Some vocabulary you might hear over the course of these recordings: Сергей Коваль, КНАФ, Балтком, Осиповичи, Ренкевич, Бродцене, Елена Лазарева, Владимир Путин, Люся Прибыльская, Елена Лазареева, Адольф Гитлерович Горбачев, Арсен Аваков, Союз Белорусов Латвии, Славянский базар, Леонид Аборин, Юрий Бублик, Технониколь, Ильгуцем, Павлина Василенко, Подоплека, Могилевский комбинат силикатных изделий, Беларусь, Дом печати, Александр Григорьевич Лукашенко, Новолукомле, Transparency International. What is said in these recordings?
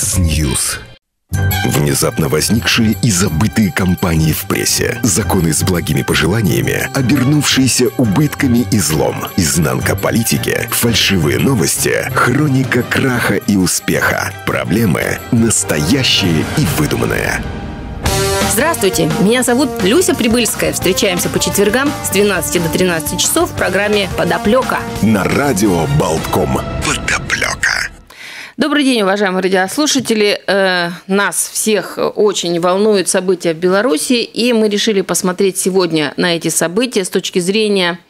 Бизнес-Ньюс. Внезапно возникшие и забытые компании в прессе. Законы с благими пожеланиями, обернувшиеся убытками и злом. Изнанка политики, фальшивые новости, хроника краха и успеха. Проблемы настоящие и выдуманные. Здравствуйте, меня зовут Люся Прибыльская. Встречаемся по четвергам с 12 до 13 часов в программе «Подоплека» на радио «Балтком». «Подоплека». Добрый день, уважаемые радиослушатели. Нас всех очень волнуют события в Беларуси, и мы решили посмотреть сегодня на эти события с точки зрения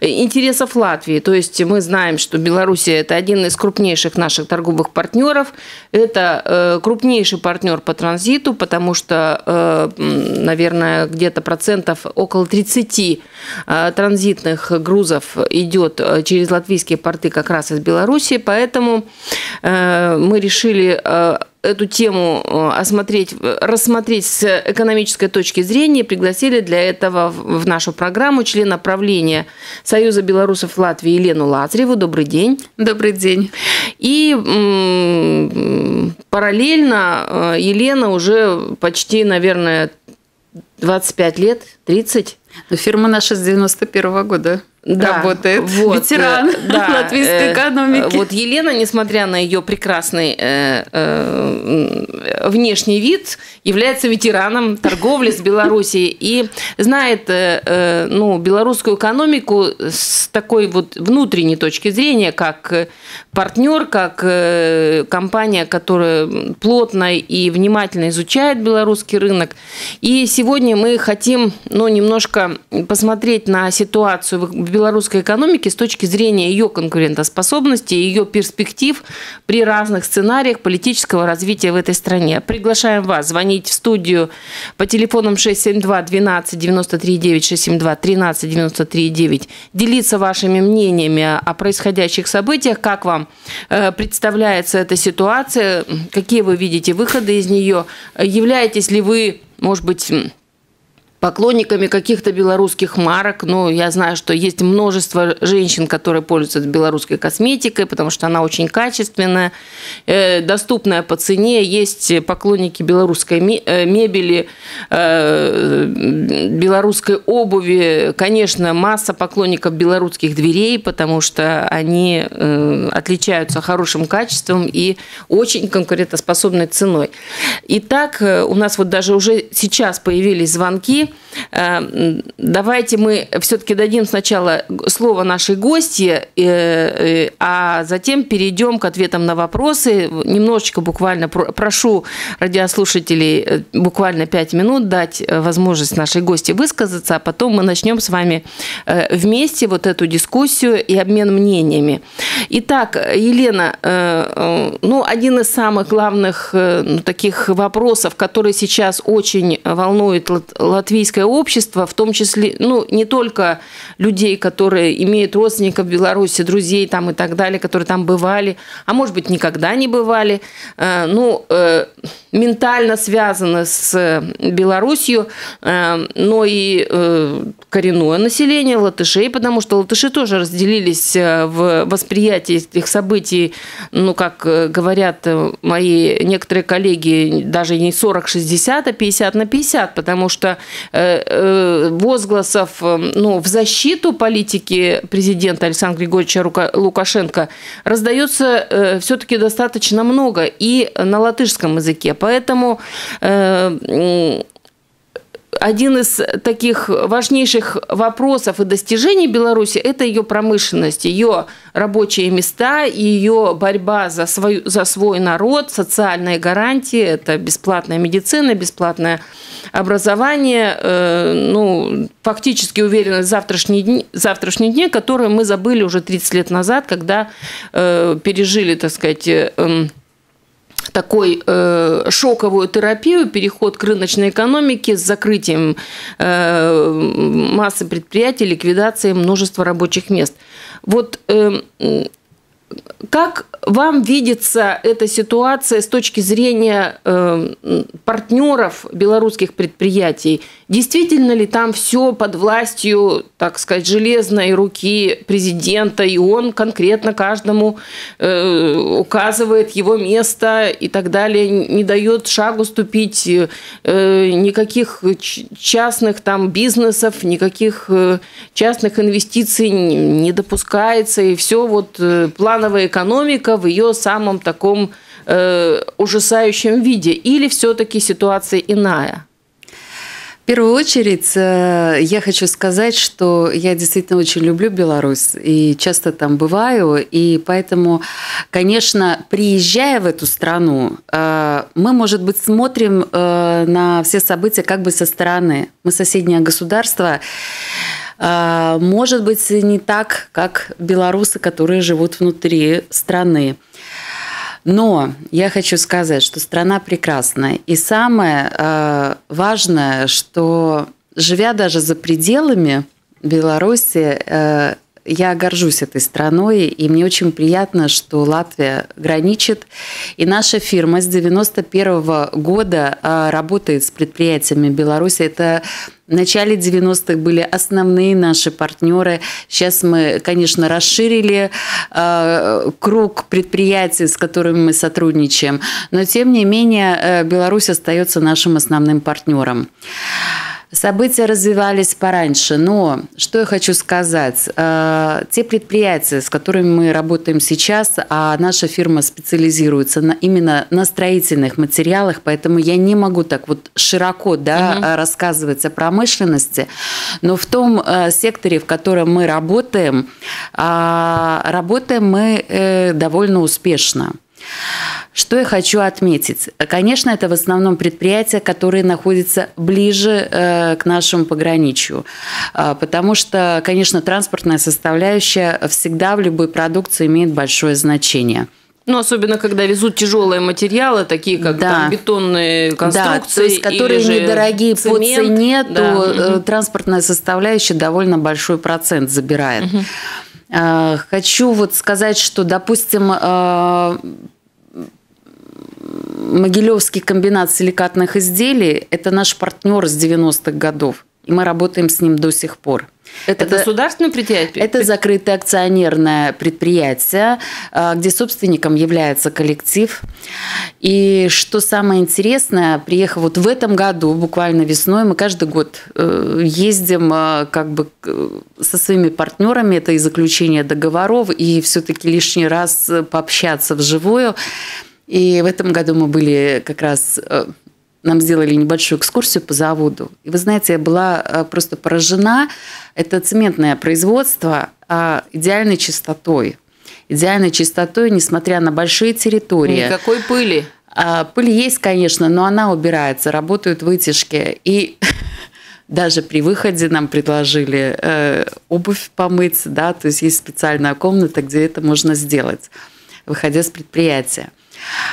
интересов Латвии. То есть мы знаем, что Белоруссия – это один из крупнейших наших торговых партнеров. Это крупнейший партнер по транзиту, потому что, наверное, где-то процентов около 30 транзитных грузов идет через латвийские порты как раз из Беларуси. Поэтому мы решили эту тему рассмотреть с экономической точки зрения. Пригласили для этого в нашу программу члена правления Союза Белорусов Латвии Елену Лазареву. Добрый день. Добрый день. И параллельно Елена уже почти, наверное, 25 лет, 30. Фирма наша с 91-го года. Да, работает. Вот, ветеран латвийской экономики. Вот Елена, несмотря на ее прекрасный внешний вид, является ветераном торговли с Белоруссией и знает белорусскую экономику с такой вот внутренней точки зрения, как партнер, как компания, которая плотно и внимательно изучает белорусский рынок. И сегодня мы хотим немножко посмотреть на ситуацию в белорусской экономики с точки зрения ее конкурентоспособности, ее перспектив при разных сценариях политического развития в этой стране. Приглашаем вас звонить в студию по телефонам 672 12 93 9, 672 13 93 9, делиться вашими мнениями о происходящих событиях, как вам представляется эта ситуация, какие вы видите выходы из нее, являетесь ли вы, может быть, поклонниками каких-то белорусских марок. Я знаю, что есть множество женщин, которые пользуются белорусской косметикой, потому что она очень качественная, доступная по цене. Есть поклонники белорусской мебели, белорусской обуви. Конечно, масса поклонников белорусских дверей, потому что они отличаются хорошим качеством и очень конкурентоспособной ценой. Итак, у нас вот даже уже сейчас появились звонки. Давайте мы все-таки дадим сначала слово нашей гостье, а затем перейдем к ответам на вопросы. Немножечко буквально прошу радиослушателей буквально 5 минут дать возможность нашей гостье высказаться, а потом мы начнем с вами вместе вот эту дискуссию и обмен мнениями. Итак, Елена, один из самых главных таких вопросов, который сейчас очень волнует латвийское общество, в том числе, не только людей, которые имеют родственников в Беларуси, друзей там и так далее, которые там бывали, а может быть, никогда не бывали, ментально связаны с Беларусью, но и коренное население латышей, потому что латыши тоже разделились в восприятии этих событий, как говорят мои некоторые коллеги, даже не 40-60, а 50/50, потому что возгласов в защиту политики президента Александра Григорьевича Лукашенко раздается все-таки достаточно много и на латышском языке. Поэтому один из таких важнейших вопросов и достижений Беларуси – это ее промышленность, ее рабочие места, ее борьба за свой народ, социальные гарантии – это бесплатная медицина, бесплатное образование, фактически уверенность в завтрашние дни, которые мы забыли уже 30 лет назад, когда пережили, так сказать, такой шоковую терапию, переход к рыночной экономике с закрытием массы предприятий, ликвидацией множества рабочих мест. Как вам видится эта ситуация с точки зрения партнеров белорусских предприятий? Действительно ли там все под властью, так сказать, железной руки президента, и он конкретно каждому указывает его место и так далее, не дает шагу ступить, никаких частных там бизнесов, никаких частных инвестиций не допускается, и все вот плановая экономика в ее самом таком ужасающем виде? Или все-таки ситуация иная? В первую очередь я хочу сказать, что я действительно очень люблю Беларусь и часто там бываю. И поэтому, конечно, приезжая в эту страну, мы, может быть, смотрим на все события как бы со стороны. Мы соседнее государство. Может быть, не так, как белорусы, которые живут внутри страны. Но я хочу сказать, что страна прекрасная. И самое важное, что, живя даже за пределами Беларуси, я горжусь этой страной, и мне очень приятно, что Латвия граничит. И наша фирма с 1991 года работает с предприятиями Беларуси. Это в начале 90-х были основные наши партнеры. Сейчас мы, конечно, расширили круг предприятий, с которыми мы сотрудничаем. Но, тем не менее, Беларусь остается нашим основным партнером. События развивались пораньше, но что я хочу сказать. Те предприятия, с которыми мы работаем сейчас, а наша фирма специализируется именно на строительных материалах, поэтому я не могу так вот широко, да, рассказывать о промышленности, но в том секторе, в котором мы работаем, мы довольно успешно. Что я хочу отметить? Конечно, это в основном предприятия, которые находятся ближе к нашему пограничью, потому что, конечно, транспортная составляющая всегда в любой продукции имеет большое значение. Ну, особенно, когда везут тяжелые материалы, такие как там, бетонные конструкции. Да, то есть, которые недорогие по цене, то транспортная составляющая довольно большой процент забирает. Хочу вот сказать, что, допустим, Могилевский комбинат силикатных изделий – это наш партнер с 90-х годов, и мы работаем с ним до сих пор. Это государственное предприятие? Это закрытое акционерное предприятие, где собственником является коллектив. И что самое интересное, приехав вот в этом году, буквально весной, мы каждый год ездим как бы со своими партнерами, это и заключение договоров, и все-таки лишний раз пообщаться вживую. И в этом году мы были как раз... Нам сделали небольшую экскурсию по заводу. И вы знаете, я была просто поражена. Это цементное производство идеальной чистотой. Идеальной чистотой, несмотря на большие территории. Никакой пыли. Пыль есть, конечно, но она убирается. Работают вытяжки. И даже при выходе нам предложили обувь помыть. Да? То есть есть специальная комната, где это можно сделать, выходя с предприятия.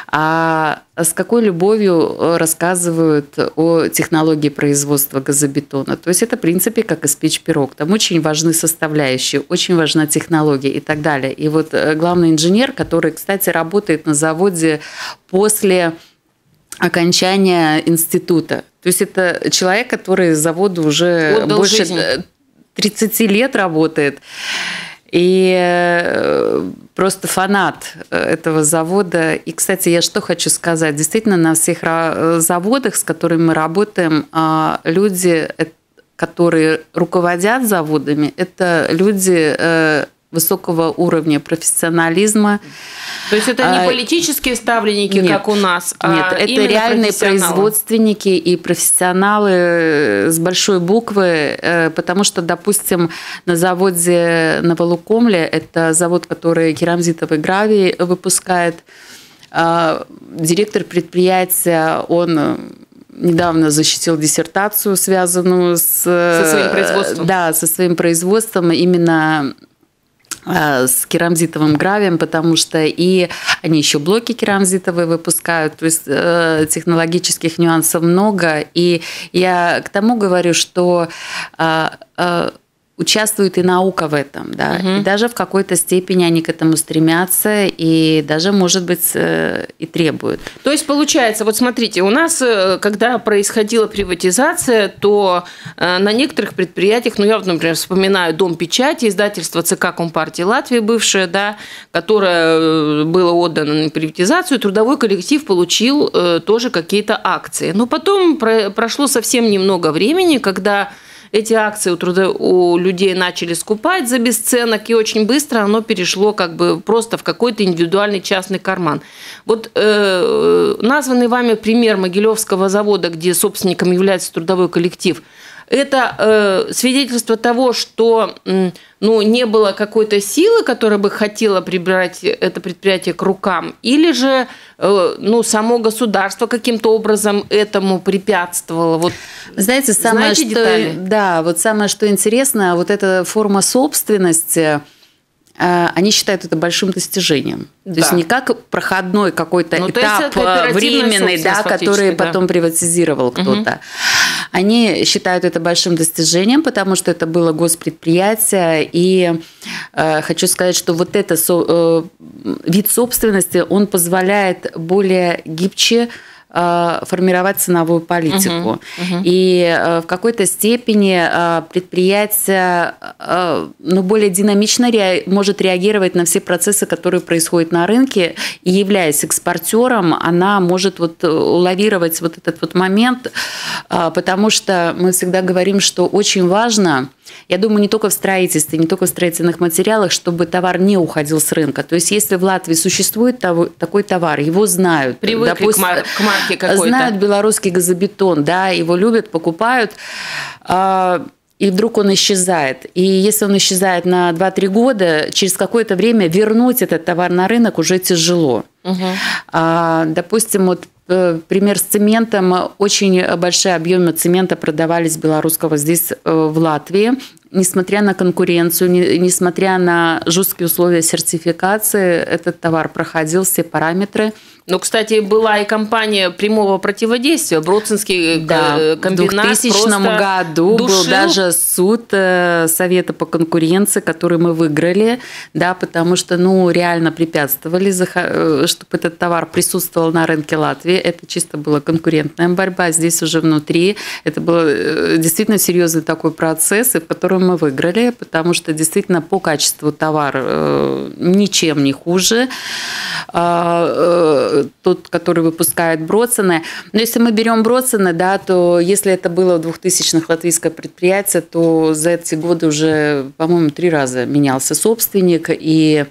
А с какой любовью рассказывают о технологии производства газобетона. То есть это, в принципе, как испечь пирог. Там очень важны составляющие, очень важна технология и так далее. И вот главный инженер, который, кстати, работает на заводе после окончания института. То есть это человек, который заводу уже больше 30 лет работает. И просто фанат этого завода. И, кстати, я что хочу сказать. Действительно, на всех заводах, с которыми мы работаем, люди, которые руководят заводами, это люди высокого уровня профессионализма. То есть это не политические ставленники, нет, как у нас, а нет, это реальные производственники и профессионалы с большой буквы, потому что, допустим, на заводе Новолукомле, это завод, который керамзитовый гравий выпускает, директор предприятия, он... недавно защитил диссертацию, связанную со своим производством именно с керамзитовым гравием, потому что и они еще блоки керамзитовые выпускают, то есть технологических нюансов много. И я к тому говорю, что участвует и наука в этом, да, и даже в какой-то степени они к этому стремятся и даже, может быть, и требуют. То есть, получается, вот смотрите, у нас, когда происходила приватизация, то на некоторых предприятиях, ну, я, вот, например, вспоминаю Дом печати, издательство ЦК Компартии Латвии, бывшее, да, которое было отдано на приватизацию, трудовой коллектив получил тоже какие-то акции. Но потом прошло совсем немного времени, когда эти акции у людей начали скупать за бесценок, и очень быстро оно перешло как бы просто в какой-то индивидуальный частный карман. Вот названный вами пример Могилевского завода, где собственником является трудовой коллектив, это свидетельство того, что ну, не было какой-то силы, которая бы хотела прибрать это предприятие к рукам, или же ну, само государство каким-то образом этому препятствовало? Вот, знаете, самое, что, да, вот самое, что интересно, вот эта форма собственности, они считают это большим достижением. Да. То есть не как проходной какой-то этап временный, да, который потом приватизировал кто-то. Они считают это большим достижением, потому что это было госпредприятие. И хочу сказать, что вот этот вид собственности, он позволяет более гибче формировать ценовую политику. И в какой-то степени предприятие ну, более динамично может реагировать на все процессы, которые происходят на рынке. И являясь экспортером, она может вот лавировать вот этот вот момент, потому что мы всегда говорим, что очень важно, я думаю, не только в строительстве, не только в строительных материалах, чтобы товар не уходил с рынка. То есть, если в Латвии существует такой товар, его знают. Привыкли, допустим, к марке какой-то. Знают белорусский газобетон, да, его любят, покупают, и вдруг он исчезает. И если он исчезает на 2-3 года, через какое-то время вернуть этот товар на рынок уже тяжело. Допустим, вот пример с цементом. Очень большие объемы цемента продавались белорусского здесь, в Латвии. Несмотря на конкуренцию, несмотря на жесткие условия сертификации, этот товар проходил все параметры. Но, кстати, была и компания прямого противодействия. Бродценский комбинат в 2000 году душил. Был даже суд Совета по конкуренции, который мы выиграли, да, потому что ну, реально препятствовали, чтобы этот товар присутствовал на рынке Латвии. Это чисто была конкурентная борьба. Здесь уже внутри это был действительно серьезный такой процесс, в котором мы выиграли, потому что действительно по качеству товар ничем не хуже тот, который выпускает Бродцене. Но если мы берем Бродцене, да, то если это было в 2000-х латвийское предприятие, то за эти годы уже, по-моему, 3 раза менялся собственник, и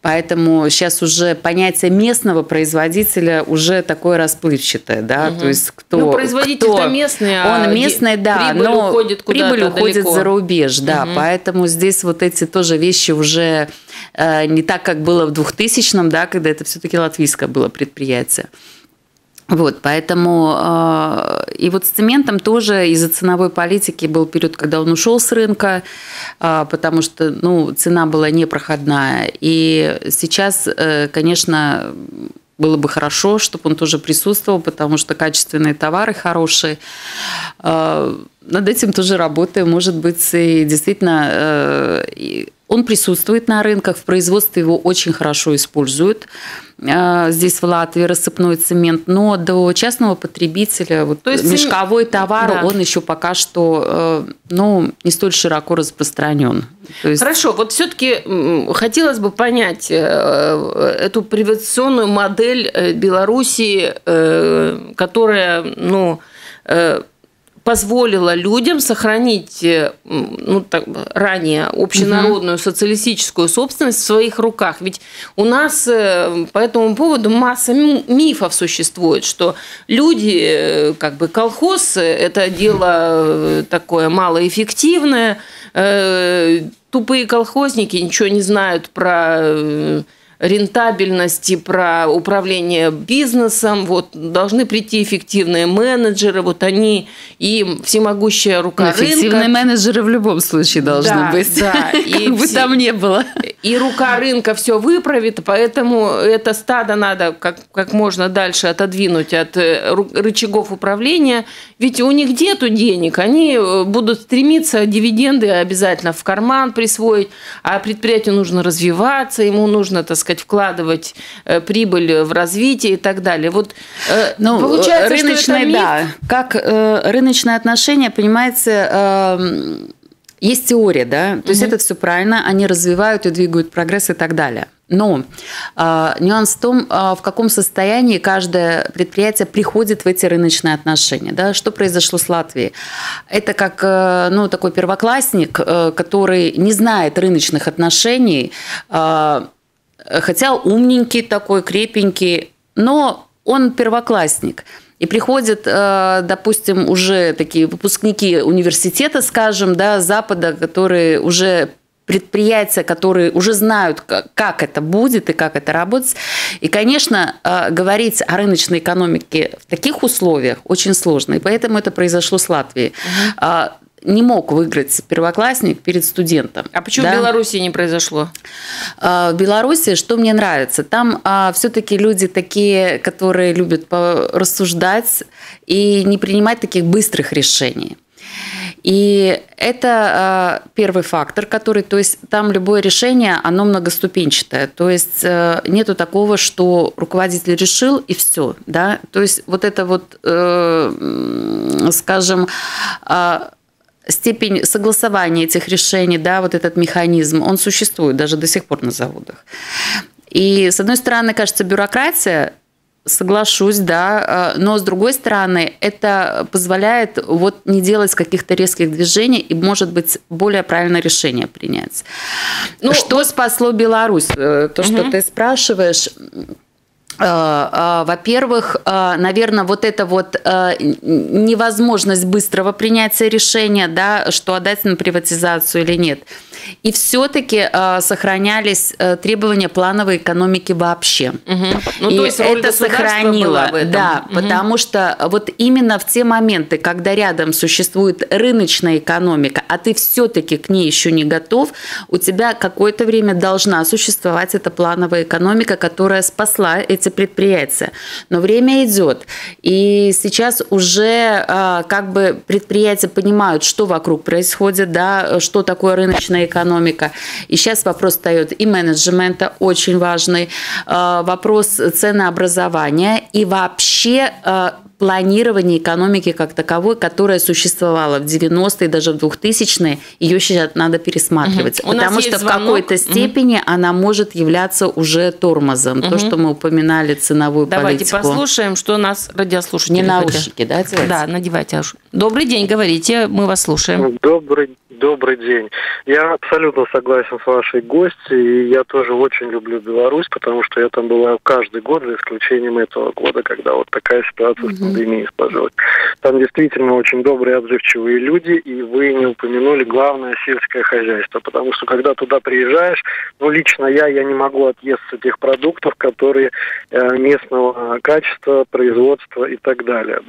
поэтому сейчас уже понятие местного производителя уже такое расплывчатое, да, то есть кто... Ну, производитель-то местный, а он местный, да, прибыль но уходит куда-то далеко. Прибыль уходит за рубеж, да, поэтому здесь вот эти тоже вещи уже не так, как было в 2000-м, да, когда это все-таки латвийское было предприятие. Вот, поэтому и вот с цементом тоже из-за ценовой политики был период, когда он ушел с рынка, потому что ну, цена была непроходная. И сейчас, конечно, было бы хорошо, чтобы он тоже присутствовал, потому что качественные товары хорошие. Над этим тоже работаем, может быть, и действительно он присутствует на рынках, в производстве его очень хорошо используют. Здесь в Латвии рассыпной цемент, но до частного потребителя вот, то есть мешковой товар, да, он еще пока что ну, не столь широко распространен. То есть... Хорошо, вот все-таки хотелось бы понять эту приватизационную модель Беларуси, которая ну, позволила людям сохранить ну, так, ранее общенародную социалистическую собственность в своих руках. Ведь у нас по этому поводу масса мифов существует, что люди, как бы колхоз, это дело такое малоэффективное, тупые колхозники ничего не знают про рентабельности, про управление бизнесом. Вот, должны прийти эффективные менеджеры, вот они и всемогущая рука рынка. Эффективные менеджеры в любом случае должны быть, как бы там ни было. И рука рынка все выправит, поэтому это стадо надо как можно дальше отодвинуть от рычагов управления, ведь у них нету денег, они будут стремиться дивиденды обязательно в карман присвоить, а предприятию нужно развиваться, ему нужно, так сказать, вкладывать прибыль в развитие и так далее. Вот, получается, рыночное, как рыночное отношение, понимаете, есть теория, то есть это все правильно, они развивают и двигают прогресс и так далее. Но нюанс в том, в каком состоянии каждое предприятие приходит в эти рыночные отношения. Да? Что произошло с Латвией? Это как такой первоклассник, который не знает рыночных отношений, хотя умненький такой, крепенький, но он первоклассник. И приходят, допустим, уже такие выпускники университета, скажем, Запада, которые уже... предприятия, которые уже знают, как это будет и как это работать. И, конечно, говорить о рыночной экономике в таких условиях очень сложно. И поэтому это произошло с Латвией. Не мог выиграть первоклассник перед студентом. А почему в Беларуси не произошло? В Беларуси, что мне нравится, там все-таки люди такие, которые любят рассуждать и не принимать таких быстрых решений. И это первый фактор, который, то есть там любое решение, оно многоступенчатое, то есть нету такого, что руководитель решил и все, то есть вот это вот, скажем, степень согласования этих решений, вот этот механизм, он существует даже до сих пор на заводах. И с одной стороны, кажется, бюрократия. Соглашусь, но с другой стороны, это позволяет вот не делать каких-то резких движений и, может быть, более правильное решение принять. Что спасло Беларусь? То, что ты спрашиваешь, во-первых, наверное, вот эта вот невозможность быстрого принятия решения, что отдать на приватизацию или нет. И все-таки сохранялись требования плановой экономики вообще. И то есть это сохранило, потому что вот именно в те моменты, когда рядом существует рыночная экономика, а ты все-таки к ней еще не готов, у тебя какое-то время должна существовать эта плановая экономика, которая спасла эти предприятия. Но время идет, и сейчас уже как бы предприятия понимают, что вокруг происходит, что такое рыночная экономика. И сейчас вопрос встает и менеджмента, очень важный вопрос ценообразования и вообще планирование экономики как таковой, которая существовала в 90-е, даже в 2000-е, ее сейчас надо пересматривать. Потому что в какой-то степени она может являться уже тормозом. То, что мы упоминали, ценовую политику. Давайте послушаем, что у нас радиослушатели. Не наушники, надевайте. Добрый день, говорите, мы вас слушаем. Добрый день. Я абсолютно согласен с вашей гостью, и я тоже очень люблю Беларусь, потому что я там была каждый год, за исключением этого года, когда вот такая ситуация с пандемией сложилась. Там действительно очень добрые, отзывчивые люди, и вы не упомянули главное сельское хозяйство, потому что когда туда приезжаешь, лично я не могу отъесться тех продуктов, которые местного качества, производства и так далее.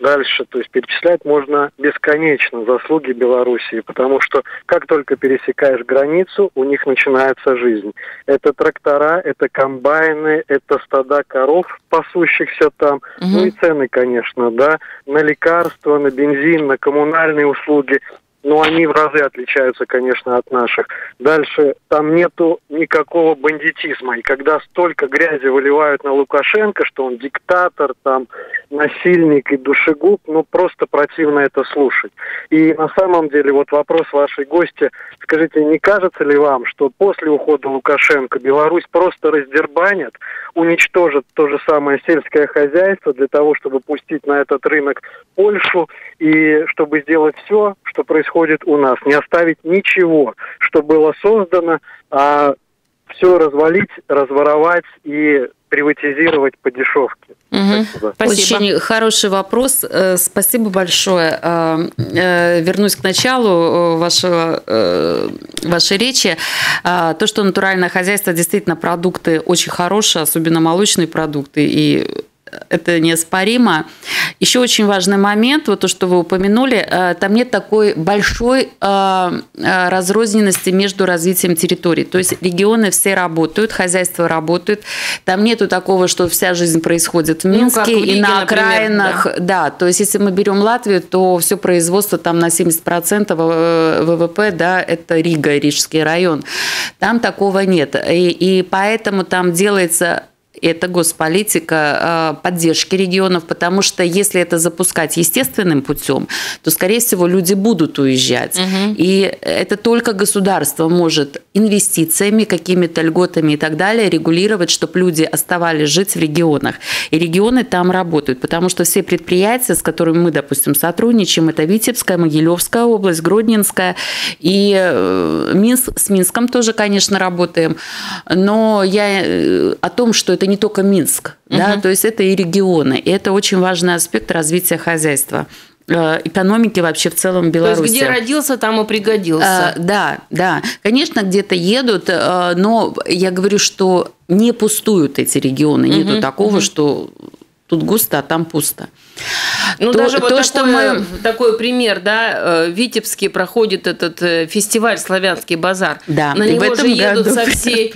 Дальше, то есть перечислять можно бесконечно заслуги Белоруссии, потому что как только пересекаешь границу, у них начинается жизнь. Это трактора, это комбайны, это стада коров, пасущихся там. Ну и цены, конечно, на лекарства, на бензин, на коммунальные услуги. Но они в разы отличаются, конечно, от наших. Дальше там нету никакого бандитизма. И когда столько грязи выливают на Лукашенко, что он диктатор, там, насильник и душегуб, просто противно это слушать. И на самом деле вот вопрос вашей гости. Скажите, не кажется ли вам, что после ухода Лукашенко Беларусь просто раздербанят, уничтожат то же самое сельское хозяйство для того, чтобы пустить на этот рынок Польшу и чтобы сделать все, что происходит у нас, не оставить ничего, что было создано, а все развалить, разворовать и приватизировать по дешевке. Угу. Спасибо. Очень хороший вопрос. Спасибо большое. Вернусь к началу вашей речи. То, что натуральное хозяйство, действительно, продукты очень хорошие, особенно молочные продукты, и это неоспоримо. Еще очень важный момент, вот то, что вы упомянули, там нет такой большой разрозненности между развитием территорий. То есть регионы все работают, хозяйство работает. Там нету такого, что вся жизнь происходит в Минске, ну, как в Лиге, и на окраинах. Например, да. Да, то есть если мы берем Латвию, то все производство там на 70% ВВП, да, это Рига, Рижский район. Там такого нет. И поэтому там делается... Это госполитика поддержки регионов, потому что если это запускать естественным путем, то, скорее всего, люди будут уезжать. Угу. И это только государство может инвестициями, какими-то льготами и так далее регулировать, чтобы люди оставались жить в регионах. И регионы там работают, потому что все предприятия, с которыми мы, допустим, сотрудничаем, это Витебская, Могилевская область, Гродненская. И с Минском тоже, конечно, работаем. Но я о том, что это не только Минск, угу. да, то есть это и регионы. И это очень важный аспект развития хозяйства, экономики вообще в целом Беларуси. То есть где родился, там и пригодился. Да, да. Конечно, где-то едут, но я говорю, что не пустуют эти регионы. Угу. Нету такого, угу. что тут густо, а там пусто. Ну, то, даже вот то, что мы... такой пример, да, в Витебске проходит этот фестиваль «Славянский базар». Да, на него же едут со всей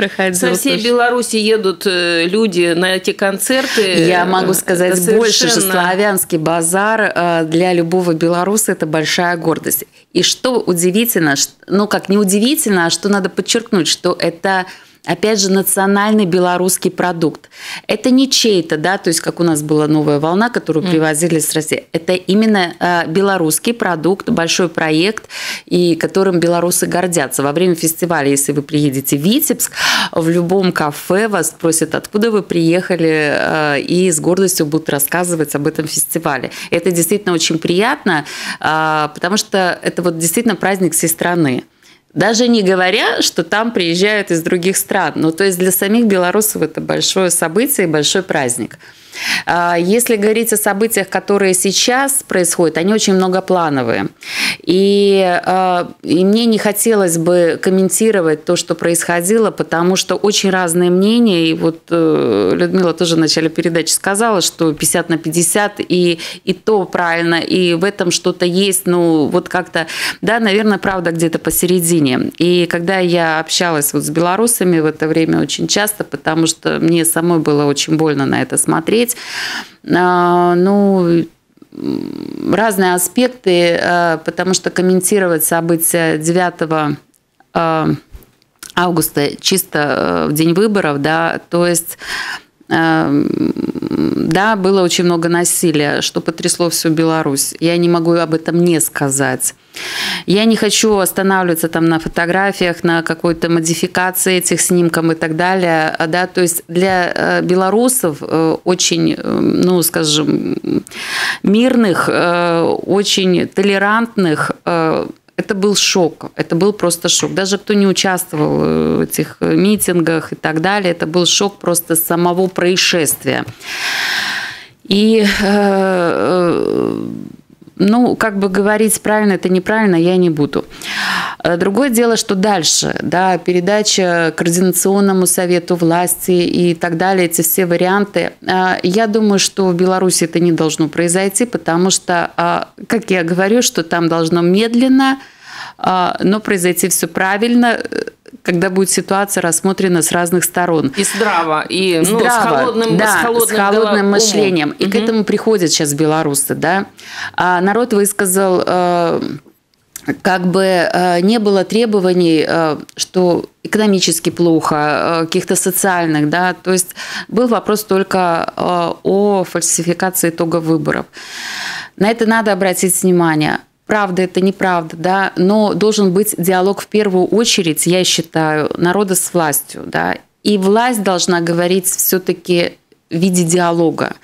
Беларуси едут люди на эти концерты. Я могу сказать больше, что «Славянский базар» для любого белоруса – это большая гордость. И что удивительно, ну, как не удивительно, а что надо подчеркнуть, что это... Опять же, национальный белорусский продукт. Это не чей-то, да, то есть как у нас была «Новая волна», которую привозили с России. Это именно белорусский продукт, большой проект, и которым белорусы гордятся. Во время фестиваля, если вы приедете в Витебск, в любом кафе вас спросят, откуда вы приехали, и с гордостью будут рассказывать об этом фестивале. Это действительно очень приятно, потому что это вот действительно праздник всей страны. Даже не говоря, что там приезжают из других стран. Ну, то есть для самих белорусов это большое событие и большой праздник. Если говорить о событиях, которые сейчас происходят, они очень многоплановые. И мне не хотелось бы комментировать то, что происходило, потому что очень разные мнения. И вот Людмила тоже в начале передачи сказала, что 50 на 50, и то правильно, и в этом что-то есть. Ну, вот как-то, да, наверное, правда где-то посередине. И когда я общалась вот с белорусами в это время очень часто, потому что мне самой было очень больно на это смотреть, ну, разные аспекты, потому что комментировать события 9 августа чисто в день выборов, да, то есть, да, было очень много насилия, что потрясло всю Беларусь. Я не могу об этом не сказать. Я не хочу останавливаться там на фотографиях, на какой-то модификации этих снимков и так далее. Да, то есть для белорусов очень, ну, скажем, мирных, очень толерантных, это был шок, это был просто шок. Даже кто не участвовал в этих митингах и так далее, это был шок просто самого происшествия. И, ну, как бы говорить, правильно это неправильно, я не буду. Другое дело, что дальше, да, передача Координационному совету власти и так далее, эти все варианты. Я думаю, что в Беларуси это не должно произойти, потому что, как я говорю, что там должно медленно, но произойти все правильно, когда будет ситуация рассмотрена с разных сторон. И здраво, и здраво, ну, с холодным мышлением. И к этому приходят сейчас белорусы, да. Народ высказал... Как бы не было требований, что экономически плохо, каких-то социальных, да, то есть был вопрос только о фальсификации итогов выборов. На это надо обратить внимание. Правда это, неправда, да, но должен быть диалог в первую очередь, я считаю, народа с властью, да, и власть должна говорить все-таки в виде диалога,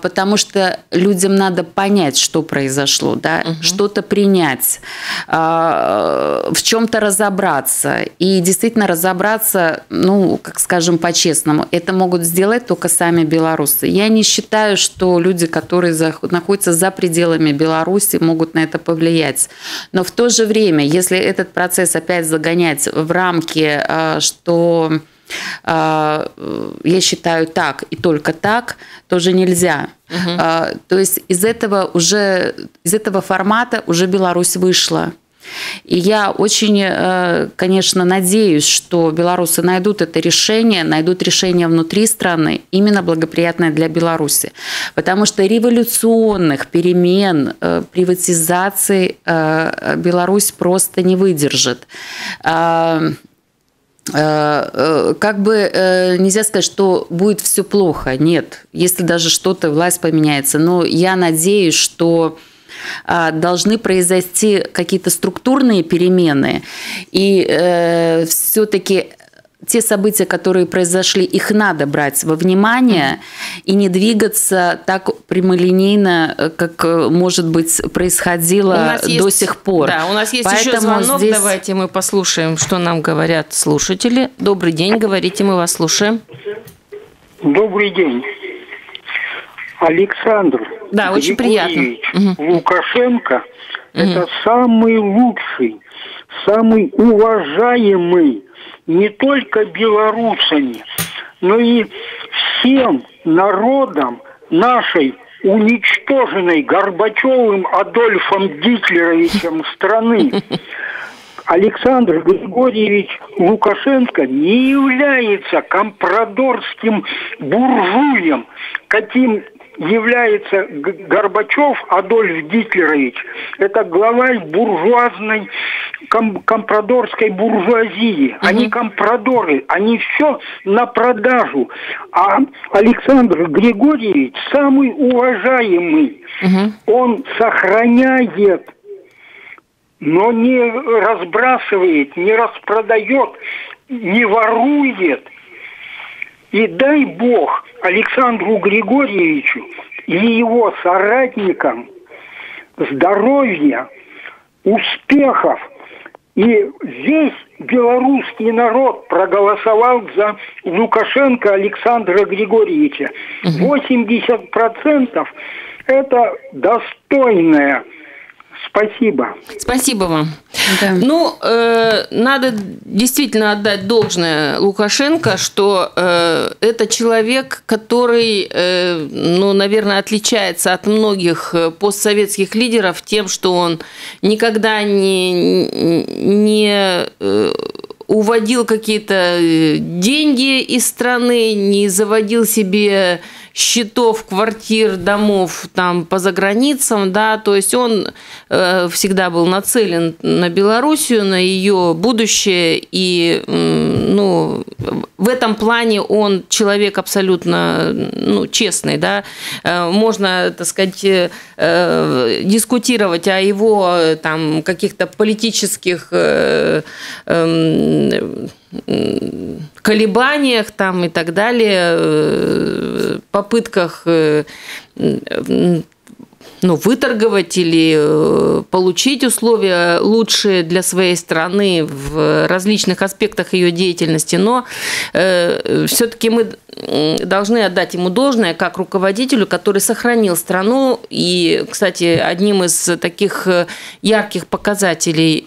потому что людям надо понять, что произошло, да, что-то принять, в чем-то разобраться и действительно разобраться, ну, как скажем, по-честному. Это могут сделать только сами белорусы. Я не считаю, что люди, которые находятся за пределами Беларуси, могут на это повлиять. Но в то же время, если этот процесс опять загонять в рамки, что... Я считаю так и только так, тоже нельзя. То есть из этого формата уже Беларусь вышла. И я очень, конечно, надеюсь, что белорусы найдут это решение, найдут решение внутри страны, именно благоприятное для Беларуси. Потому что революционных перемен, приватизации Беларусь просто не выдержит. Как бы нельзя сказать, что будет все плохо. Нет, если даже что-то, власть поменяется. Но я надеюсь, что должны произойти какие-то структурные перемены. И все-таки те события, которые произошли, их надо брать во внимание и не двигаться так прямолинейно, как, может быть, происходило до сих пор. Да, у нас есть еще звонок. Давайте мы послушаем, что нам говорят слушатели. Добрый день, говорите, мы вас слушаем. Добрый день. Александр Григорьевич Лукашенко – это самый лучший, самый уважаемый не только белорусами, но и всем народам нашей уничтоженной Горбачевым Адольфом Гитлеровичем страны. Александр Григорьевич Лукашенко не является компрадорским буржуем, каким является Горбачев Адольф Гитлерович. Это глава буржуазной, компрадорской буржуазии. Они компрадоры, они все на продажу. А Александр Григорьевич самый уважаемый. Он сохраняет, но не разбрасывает, не распродает, не ворует. И дай Бог Александру Григорьевичу и его соратникам здоровья, успехов. И весь белорусский народ проголосовал за Лукашенко Александра Григорьевича. 80% это достойное. Спасибо. Спасибо вам. Да. Ну, надо действительно отдать должное Лукашенко, что это человек, который, ну, наверное, отличается от многих постсоветских лидеров тем, что он никогда не уводил какие-то деньги из страны, не заводил себе счетов, квартир, домов там по заграницам, да, то есть он всегда был нацелен на Белоруссию, на ее будущее, и, ну, в этом плане он человек абсолютно, ну, честный, да, можно, так сказать, дискутировать о его там каких-то политических колебаниях там и так далее, попытках, ну, выторговать или получить условия лучшие для своей страны в различных аспектах ее деятельности. Но все-таки мы должны отдать ему должное как руководителю, который сохранил страну. И, кстати, одним из таких ярких показателей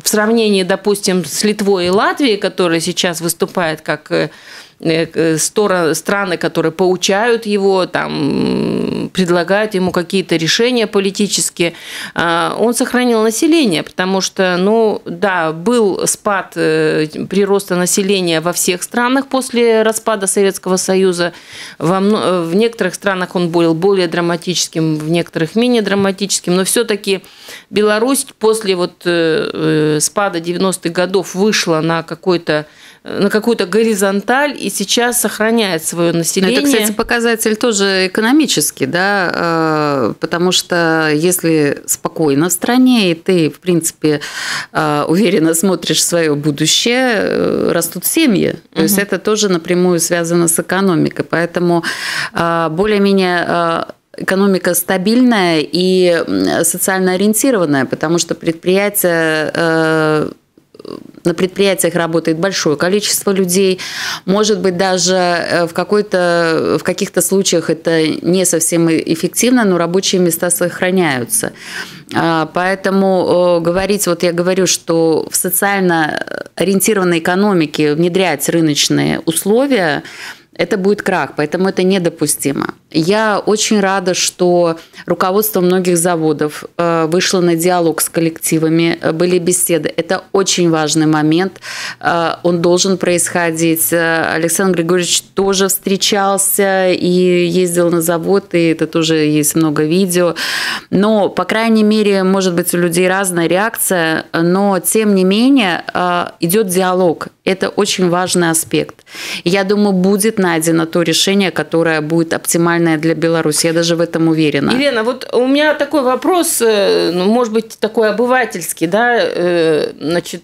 в сравнении, допустим, с Литвой и Латвией, которые сейчас выступают как страны, которые поучают его, там, предлагают ему какие-то решения политические, он сохранил население, потому что, ну, да, был спад прироста населения во всех странах после распада Советского Союза. В некоторых странах он был более драматическим, в некоторых менее драматическим, но все-таки Беларусь после вот спада 90-х годов вышла на какой-то на какую-то горизонталь и сейчас сохраняет свое население. Это, кстати, показатель тоже экономический, да, потому что если спокойно в стране, и ты, в принципе, уверенно смотришь в свое будущее, растут семьи. То есть это тоже напрямую связано с экономикой. Поэтому более-менее экономика стабильная и социально ориентированная, потому что предприятия... На предприятиях работает большое количество людей. Может быть, даже в каких-то случаях это не совсем эффективно, но рабочие места сохраняются. Поэтому говорить, вот я говорю, что в социально ориентированной экономике внедрять рыночные условия – это будет крах, поэтому это недопустимо. Я очень рада, что руководство многих заводов вышло на диалог с коллективами, были беседы. Это очень важный момент, он должен происходить. Александр Григорьевич тоже встречался и ездил на завод, и это тоже есть много видео. Но, по крайней мере, может быть, у людей разная реакция, но, тем не менее, идет диалог. Это очень важный аспект. Я думаю, будет найдено то решение, которое будет оптимальное для Беларуси. Я даже в этом уверена. Елена, вот у меня такой вопрос, может быть, такой обывательский, да, значит,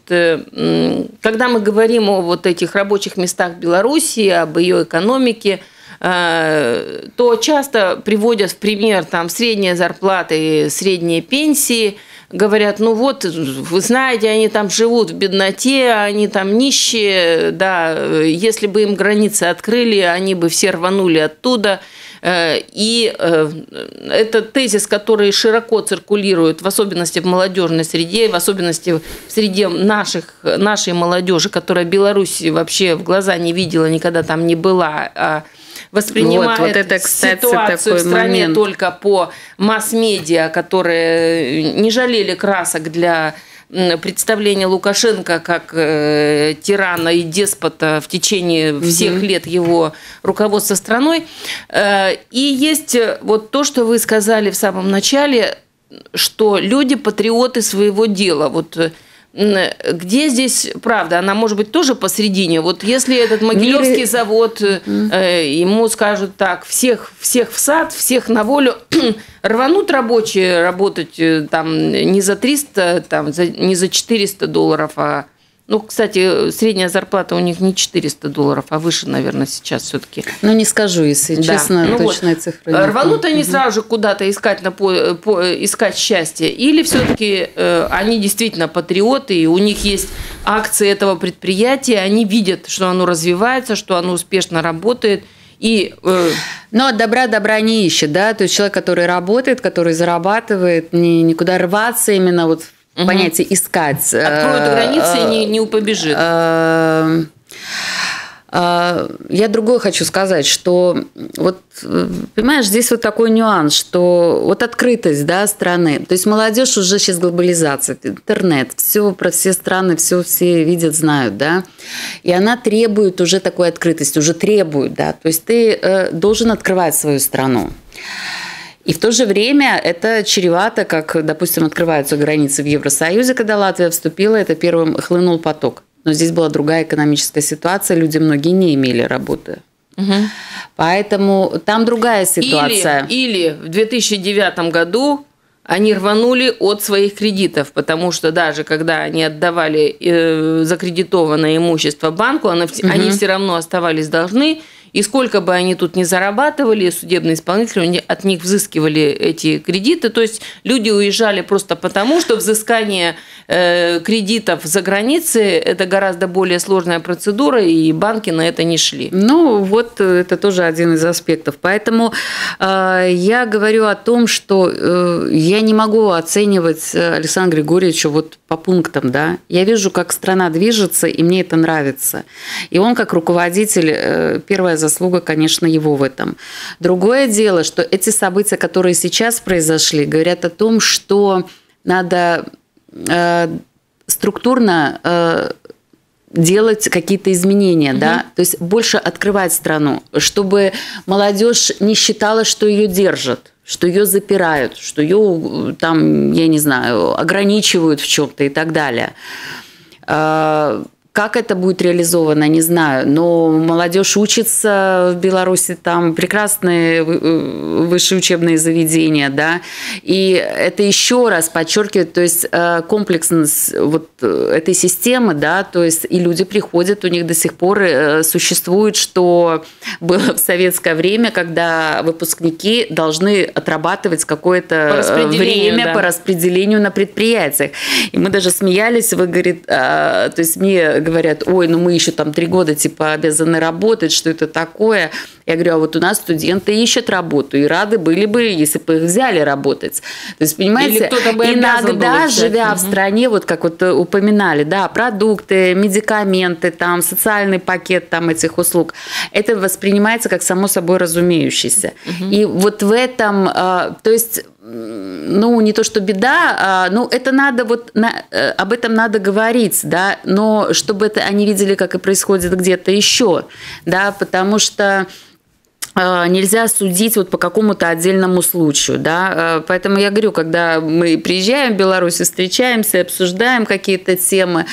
когда мы говорим о вот этих рабочих местах Беларуси, об ее экономике, то часто приводят в пример там средние зарплаты, средние пенсии. Говорят, ну вот, вы знаете, они там живут в бедноте, они там нищие, да, если бы им границы открыли, они бы все рванули оттуда. И это тезис, который широко циркулирует, в особенности в молодежной среде, в особенности в среде нашей молодежи, которая Беларусь вообще в глаза не видела, никогда там не была, а воспринимает вот это, кстати, ситуацию в стране момент. Только по масс-медиа, которые не жалели красок для представления Лукашенко как тирана и деспота в течение всех лет его руководства страной. И есть вот то, что вы сказали в самом начале, что люди патриоты своего дела. Вот где здесь правда? Она может быть тоже посередине. Вот если этот Могилевский завод, ему скажут так, всех в сад, всех на волю, рванут рабочие работать там не за 300, там, не за 400 долларов, а... Ну, кстати, средняя зарплата у них не 400 долларов, а выше, наверное, сейчас все-таки. Ну, не скажу, если честно, ну, точная вот цифра. Рванут они сразу же куда-то искать, искать счастье? Или все-таки они действительно патриоты, и у них есть акции этого предприятия, они видят, что оно развивается, что оно успешно работает, и... Но от добра добра не ищет, да? То есть человек, который работает, который зарабатывает, никуда рваться именно вот... Понятие искать. Откроют границы и не побежит. Я другое хочу сказать, что вот, понимаешь, здесь вот такой нюанс, что вот открытость, да, страны, то есть молодежь уже сейчас глобализация, интернет, все про все страны, все видят, знают, да, и она требует уже такой открытости, уже требует, да, то есть ты должен открывать свою страну. И в то же время это чревато, как, допустим, открываются границы в Евросоюзе, когда Латвия вступила, это первым хлынул поток. Но здесь была другая экономическая ситуация, люди многие не имели работы. Поэтому там другая ситуация. Или в 2009 году они рванули от своих кредитов, потому что даже когда они отдавали закредитованное имущество банку, они все равно оставались должны. И сколько бы они тут ни зарабатывали, судебные исполнители от них взыскивали эти кредиты. То есть люди уезжали просто потому, что взыскание кредитов за границей – это гораздо более сложная процедура, и банки на это не шли. Ну, вот это тоже один из аспектов. Поэтому я говорю о том, что я не могу оценивать Александра Григорьевича вот по пунктам. Да? Я вижу, как страна движется, и мне это нравится. И он как руководитель, первая заслуга, конечно, его в этом. Другое дело, что эти события, которые сейчас произошли, говорят о том, что надо структурно делать какие-то изменения, да, то есть больше открывать страну, чтобы молодежь не считала, что ее держат, что ее запирают, что ее там, я не знаю, ограничивают в чем-то и так далее. Как это будет реализовано, не знаю, но молодежь учится в Беларуси, там прекрасные высшие учебные заведения, да, и это еще раз подчеркивает, то есть комплексность вот этой системы, да, то есть и люди приходят, у них до сих пор существует, что было в советское время, когда выпускники должны отрабатывать какое-то время, да, по распределению на предприятиях. И мы даже смеялись, вы, говорит, то есть мне говорят, ой, ну мы еще там 3 года типа обязаны работать, что это такое? Я говорю, а вот у нас студенты ищут работу и рады были бы, если бы их взяли работать. То есть, понимаете, иногда, живя в стране, вот как вот упоминали, да, продукты, медикаменты, там, социальный пакет там этих услуг, это воспринимается как само собой разумеющееся. И вот в этом, то есть, ну, не то что беда, ну, это надо вот, об этом надо говорить, да, но чтобы это они видели, как и происходит где-то еще, да, потому что нельзя судить вот по какому-то отдельному случаю, да, поэтому я говорю, когда мы приезжаем в Беларусь, встречаемся, обсуждаем какие-то темы,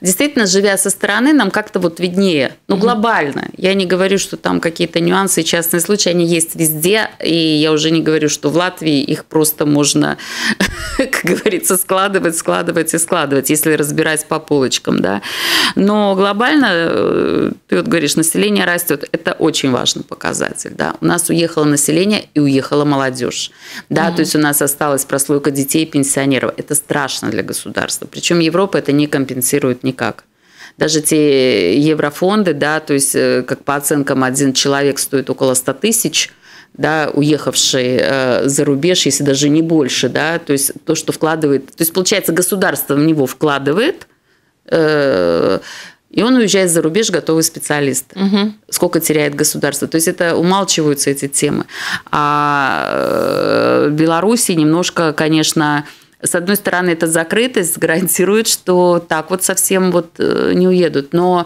действительно, живя со стороны, нам как-то вот виднее, ну, глобально, я не говорю, что там какие-то нюансы, частные случаи, они есть везде, и я уже не говорю, что в Латвии их просто можно, как говорится, складывать, если разбирать по полочкам, да, но глобально, ты вот говоришь, население растет, это очень важный показатель. Да. У нас уехало население и уехала молодежь. Да? То есть у нас осталась прослойка детей и пенсионеров. Это страшно для государства. Причем Европа это не компенсирует никак. Даже те еврофонды, да, то есть, как по оценкам, один человек стоит около 100 000, да, уехавший за рубеж, если даже не больше. Да? То есть то, что вкладывает... То есть, получается, государство в него вкладывает... И он уезжает за рубеж, готовый специалист. Сколько теряет государство. То есть это умалчиваются эти темы. А в Беларуси немножко, конечно, с одной стороны, эта закрытость гарантирует, что так вот совсем вот не уедут. Но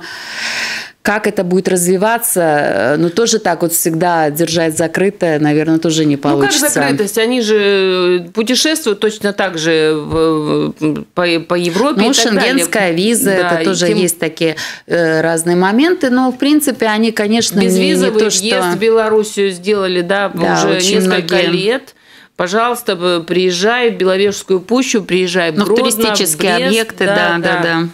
как это будет развиваться, ну, тоже так вот всегда держать закрытое, наверное, тоже не получится. Ну, как закрытость? Они же путешествуют точно так же по Европе. Ну, и так шенгенская виза, да, это тоже есть такие разные моменты, но, в принципе, они, конечно, безвизовый въезд в Белоруссию сделали, да уже несколько лет. Пожалуйста, приезжай в Беловежскую пущу, приезжай в Гродно, туристические Брест, объекты, да.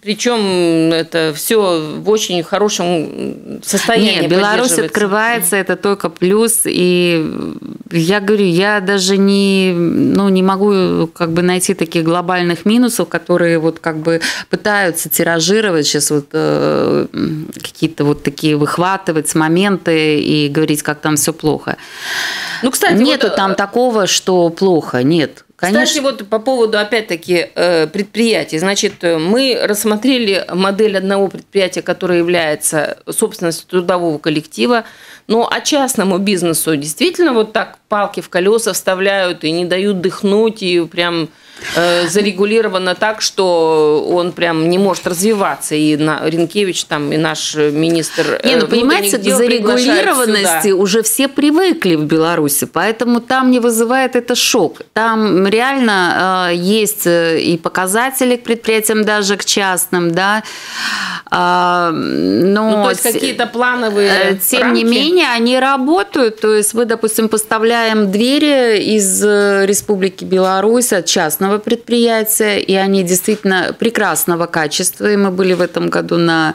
Причем это все в очень хорошем состоянии. Нет, Беларусь открывается, это только плюс. И я говорю, я даже не могу как бы найти таких глобальных минусов, которые вот как бы пытаются тиражировать сейчас вот какие-то вот такие выхватывать моменты и говорить, как там все плохо. Ну, кстати, нету вот... там такого, что плохо, нет. Конечно. Кстати, вот по поводу, опять-таки, предприятий. Значит, мы рассмотрели модель одного предприятия, которое является собственностью трудового коллектива, но а частному бизнесу действительно вот так палки в колеса вставляют и не дают дыхнуть, и прям зарегулировано так, что он прям не может развиваться. И Ренкевич, там, и наш министр... Не, ну, понимаете, к зарегулированности уже все привыкли в Беларуси, поэтому там не вызывает это шок. Там реально есть и показатели к предприятиям, даже к частным, да. Но, то есть какие-то плановые тем не менее, они работают. То есть мы, допустим, поставляем двери из Республики Беларусь от частного предприятия, и они действительно прекрасного качества, и мы были в этом году на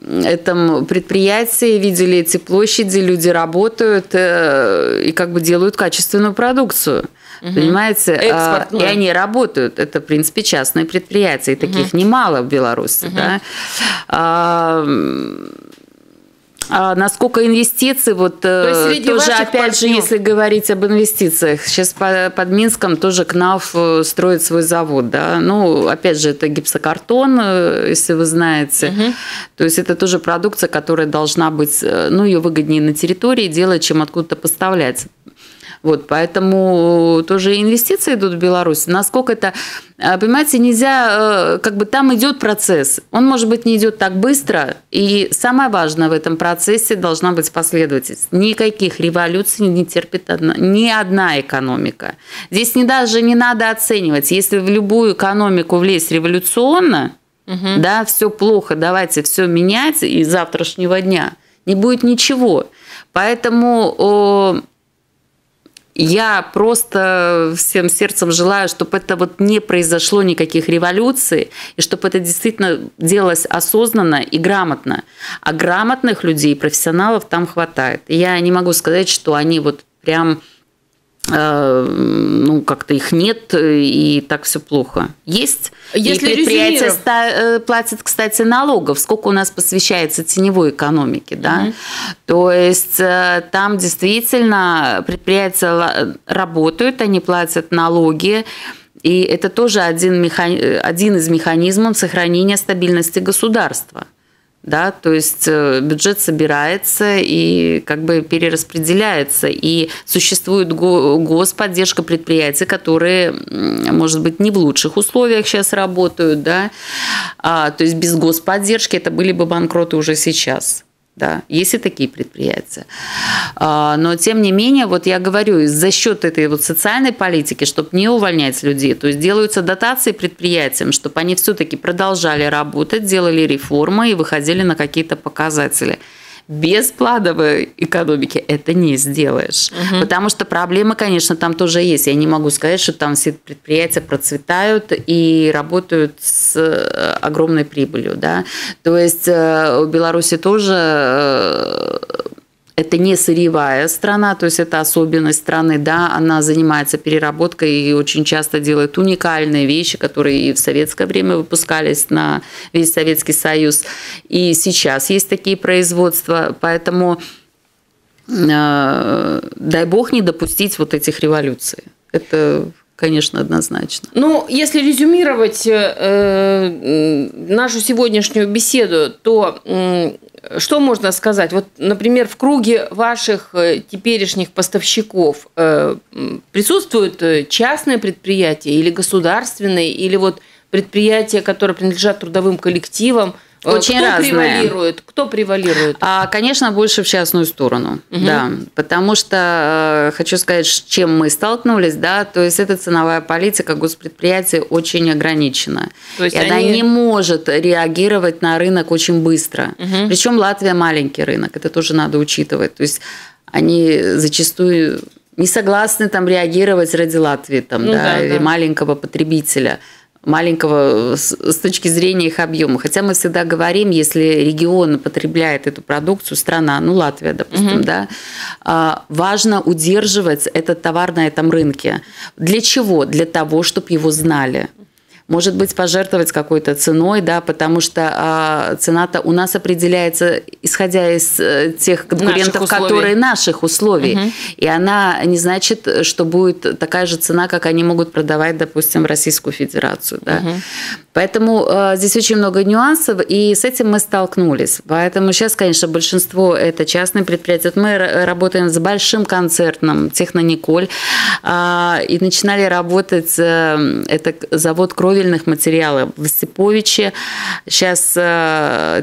этом предприятии, видели эти площади, люди работают и как бы делают качественную продукцию. Понимаете? И они работают. Это, в принципе, частные предприятия, и таких немало в Беларуси. Да? А насколько инвестиции, вот то есть тоже, опять же, если говорить об инвестициях, сейчас под Минском тоже КНАФ строит свой завод, да, ну, опять же, это гипсокартон, если вы знаете, то есть это тоже продукция, которая должна быть, ну, ее выгоднее на территории делать, чем откуда-то поставлять. Вот, поэтому тоже инвестиции идут в Беларусь. Насколько это, понимаете, нельзя, как бы там идет процесс. Он, может быть, не идет так быстро. И самое важное в этом процессе должна быть последовательность. Никаких революций не терпит ни одна экономика. Здесь даже не надо оценивать. Если в любую экономику влезть революционно, Угу. Да, все плохо, давайте все менять, и с завтрашнего дня не будет ничего. Поэтому я просто всем сердцем желаю, чтобы это вот не произошло никаких революций, и чтобы это действительно делалось осознанно и грамотно. А грамотных людей, профессионалов там хватает. И я не могу сказать, что они вот прям... ну, как-то их нет, и так все плохо. Есть. Если и предприятия платят, кстати, налогов, сколько у нас посвящается теневой экономике, да? Mm-hmm. То есть там действительно предприятия работают, они платят налоги, и это тоже один из механизмов сохранения стабильности государства. Да, то есть бюджет собирается и как бы перераспределяется. И существует господдержка предприятий, которые, может быть, не в лучших условиях сейчас работают. Да? То есть без господдержки это были бы банкроты уже сейчас. Да, есть и такие предприятия. Но, тем не менее, вот я говорю, за счет этой вот социальной политики, чтобы не увольнять людей, то есть делаются дотации предприятиям, чтобы они все-таки продолжали работать, делали реформы и выходили на какие-то показатели. Без плановой экономики это не сделаешь. Угу. Потому что проблемы, конечно, там тоже есть. Я не могу сказать, что там все предприятия процветают и работают с огромной прибылью. Да? То есть в Беларуси тоже... Это не сырьевая страна, то есть это особенность страны, да, она занимается переработкой и очень часто делает уникальные вещи, которые и в советское время выпускались на весь Советский Союз. И сейчас есть такие производства, поэтому дай бог не допустить вот этих революций. Это... Конечно, однозначно. Ну, если резюмировать нашу сегодняшнюю беседу, то что можно сказать? Вот, например, в круге ваших теперешних поставщиков присутствуют частные предприятия или государственные, или вот предприятия, которые принадлежат трудовым коллективам? Очень разные. Кто превалирует? Конечно, больше в частную сторону, угу. Да, потому что хочу сказать, с чем мы столкнулись, да, то есть эта ценовая политика госпредприятий очень ограничена, то есть она не может реагировать на рынок очень быстро. Угу. Причем Латвия маленький рынок, это тоже надо учитывать, то есть они зачастую не согласны там реагировать ради Латвии, там, ну, да, да. Маленького потребителя. Маленького с точки зрения их объема. Хотя мы всегда говорим, если регион потребляет эту продукцию, страна, ну, Латвия, допустим, угу. Да, важно удерживать этот товар на этом рынке. Для чего? Для того, чтобы его знали. Может быть, пожертвовать какой-то ценой, да, потому что цена-то у нас определяется, исходя из тех конкурентов, которые наших условий. Угу. И она не значит, что будет такая же цена, как они могут продавать, допустим, в Российскую Федерацию. Да. Угу. Поэтому здесь очень много нюансов, и с этим мы столкнулись. Поэтому сейчас, конечно, большинство это частные предприятия. Мы работаем с большим концерном «Технониколь», и начинали работать, это завод крови, материалов в Осиповичи. Сейчас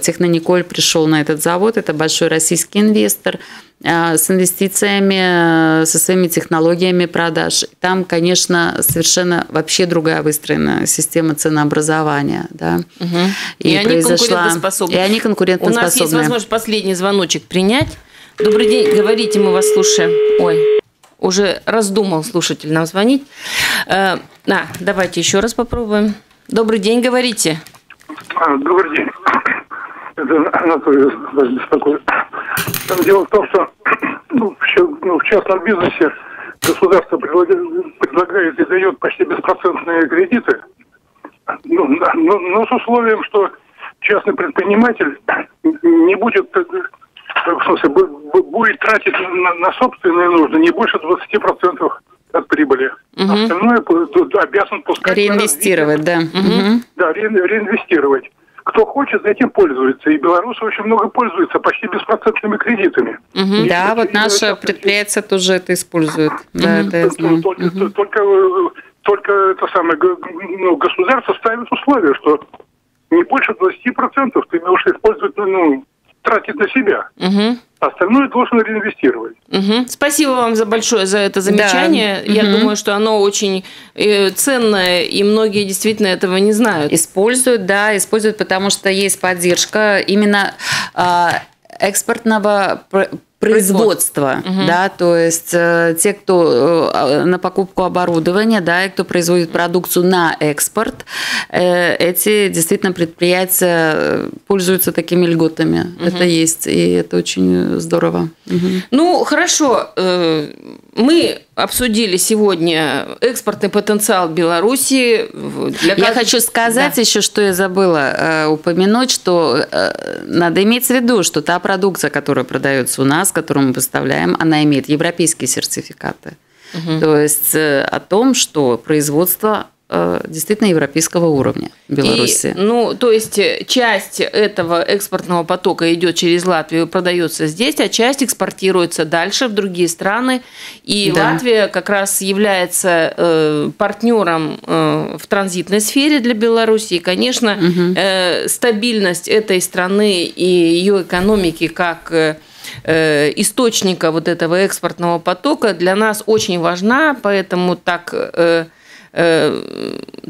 Технониколь пришел на этот завод. Это большой российский инвестор с инвестициями, со своими технологиями продаж. Там, конечно, совершенно вообще другая выстроена система ценообразования. Да? Угу. И они конкурентоспособны. У нас есть возможность последний звоночек принять. Добрый день, говорите, мы вас слушаем. Ой. Уже раздумал слушатель нам звонить. Давайте еще раз попробуем. Добрый день, говорите. Добрый день. Это Анатолий вас беспокоит. Дело в том, что в частном бизнесе государство предлагает и дает почти беспроцентные кредиты, но с условием, что частный предприниматель не будет... В смысле, будет тратить на собственные нужды не больше 20% от прибыли. Угу. Остальное обязан пускать... Реинвестировать, да. Угу. Да, реинвестировать. Кто хочет, этим пользуется. И белорусы очень много пользуются почти беспроцентными кредитами. Угу. Да, вот наше предприятие тоже это использует. Да, угу. Это только это самое, государство ставит условие, что не больше 20% ты можешь использовать... тратит на себя. Угу. Остальное должен реинвестировать. Угу. Спасибо вам за большое за это замечание. Да. Я думаю, что оно очень ценное, и многие действительно этого не знают. Используют, да, используют, потому что есть поддержка именно экспортного производства, да, то есть те, кто на покупку оборудования, да, и кто производит продукцию на экспорт, эти действительно предприятия пользуются такими льготами. Это есть, и это очень здорово. Ну, хорошо, мы обсудили сегодня экспортный потенциал Беларуси. Я хочу сказать еще, что я забыла упомянуть, что надо иметь в виду, что та продукция, которая продается у нас, которую мы поставляем, она имеет европейские сертификаты. То есть о том, что производство действительно европейского уровня Беларуси. Ну, то есть часть этого экспортного потока идет через Латвию, продается здесь, а часть экспортируется дальше в другие страны. И да. Латвия как раз является партнером в транзитной сфере для Беларуси. И, конечно, стабильность этой страны и ее экономики как источника вот этого экспортного потока для нас очень важна, поэтому так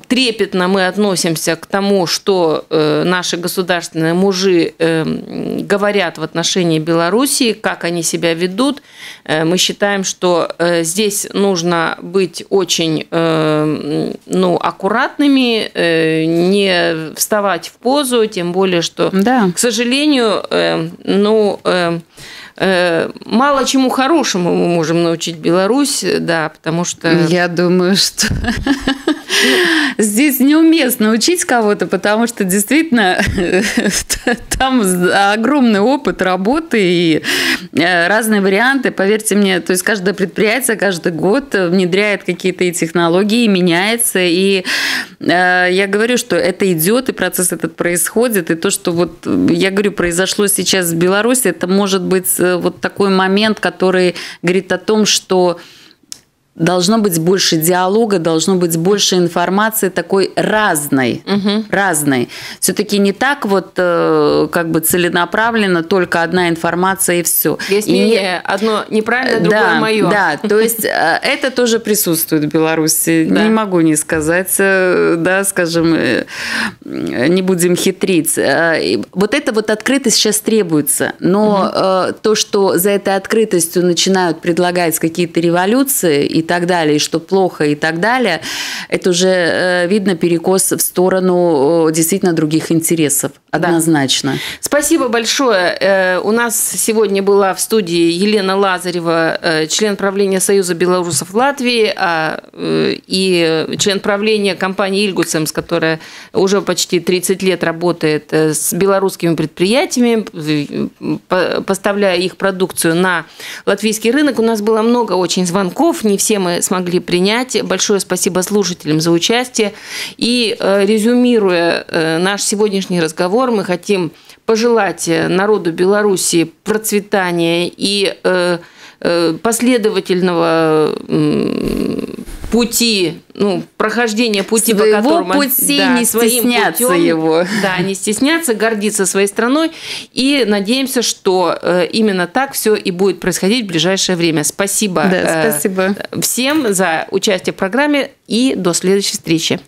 трепетно мы относимся к тому, что наши государственные мужи говорят в отношении Белоруссии, как они себя ведут. Мы считаем, что здесь нужно быть очень аккуратными, не вставать в позу, тем более, что, да, к сожалению, мало чему хорошему мы можем научить Беларусь, да, потому что... Я думаю, что здесь неуместно учить кого-то, потому что действительно там огромный опыт работы и разные варианты, поверьте мне, то есть каждое предприятие каждый год внедряет какие-то и технологии, и меняется, и я говорю, что это идет, и процесс этот происходит, и то, что вот я говорю, произошло сейчас в Беларуси, это может быть вот такой момент, который говорит о том, что должно быть больше диалога, должно быть больше информации такой разной. Разной. Все-таки не так вот как бы целенаправленно только одна информация и все. Есть мнение одно неправильно, другое мое. Да, то есть это тоже присутствует в Беларуси. Да. Не могу не сказать, да, скажем, не будем хитрить. Вот эта вот открытость сейчас требуется. Но то, что за этой открытостью начинают предлагать какие-то революции и так далее, и что плохо, и так далее, это уже видно перекос в сторону действительно других интересов. Однозначно. Да. Спасибо большое. У нас сегодня была в студии Елена Лазарева, член правления Союза Белорусов Латвии и член правления компании «Ильгуцем», которая уже почти 30 лет работает с белорусскими предприятиями, поставляя их продукцию на латвийский рынок. У нас было много очень звонков, не все мы смогли принять. Большое спасибо слушателям за участие. И резюмируя наш сегодняшний разговор, мы хотим пожелать народу Беларуси процветания и последовательного пути, прохождения пути, своего по которому... пути, да, не стесняться путем, его. Да, не стесняться, гордиться своей страной. И надеемся, что именно так все и будет происходить в ближайшее время. Спасибо, да, спасибо всем за участие в программе и до следующей встречи.